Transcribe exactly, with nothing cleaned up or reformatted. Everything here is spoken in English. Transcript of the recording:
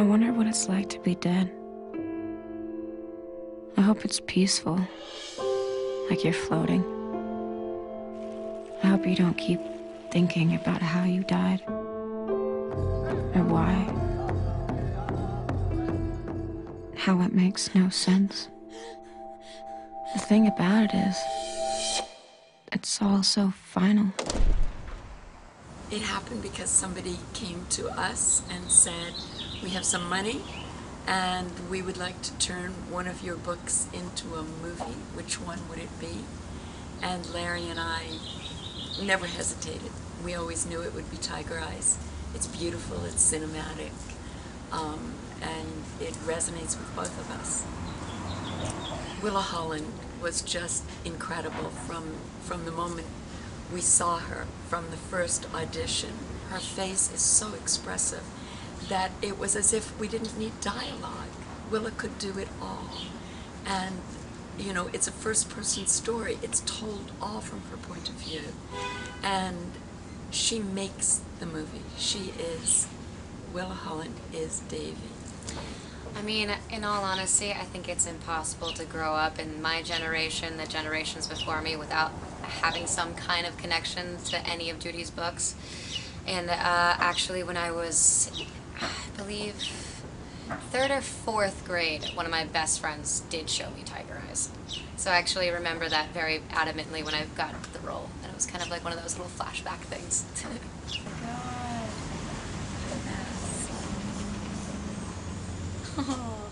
I wonder what it's like to be dead. I hope it's peaceful, like you're floating. I hope you don't keep thinking about how you died or why, how it makes no sense. The thing about it is, it's all so final. It happened because somebody came to us and said, we have some money and we would like to turn one of your books into a movie. Which one would it be? And Larry and I never hesitated. We always knew it would be Tiger Eyes. It's beautiful, it's cinematic, um, and it resonates with both of us. Willa Holland was just incredible from, from the moment we saw her, from the first audition. Her face is so expressive that it was as if we didn't need dialogue. Willa could do it all. And, you know, it's a first-person story. It's told all from her point of view. And she makes the movie. She is, Willa Holland is Davy. I mean, in all honesty, I think it's impossible to grow up in my generation, the generations before me, without having some kind of connection to any of Judy's books. And uh, actually when I was, I believe, third or fourth grade, one of my best friends did show me Tiger Eyes. So I actually remember that very adamantly when I got the role. And it was kind of like one of those little flashback things. Oh my God. Oh.